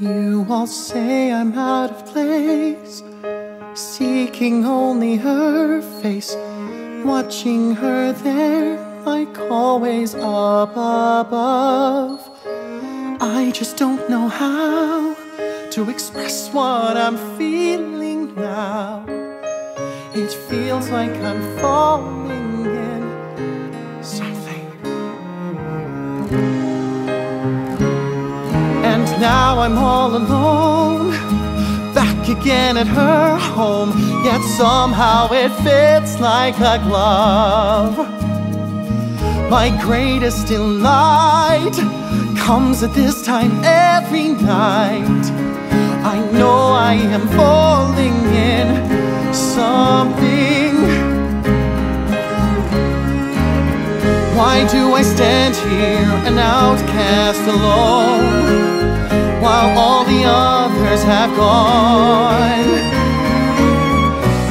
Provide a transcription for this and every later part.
You all say I'm out of place, seeking only her face, watching her there like always up above. I just don't know how to express what I'm feeling now. It feels like I'm falling in something, and now I'm all alone, back again at her home, yet somehow it fits like a glove. My greatest delight comes at this time every night. I know I am falling in something. Why do I stand here an outcast alone, while all the others have gone?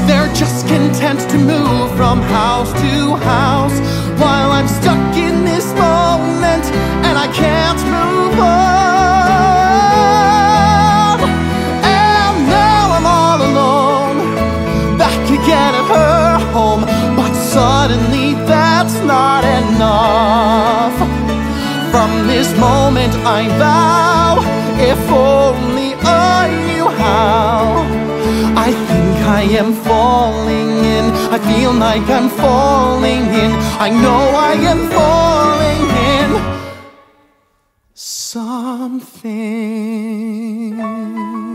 They're just content to move from house to house, while I'm stuck in this moment and I can't move on. And now I'm all alone, back again at her home, but suddenly that's not enough. From this moment I vow, if only I knew how. I think I am falling in, I feel like I'm falling in, I know I am falling in something.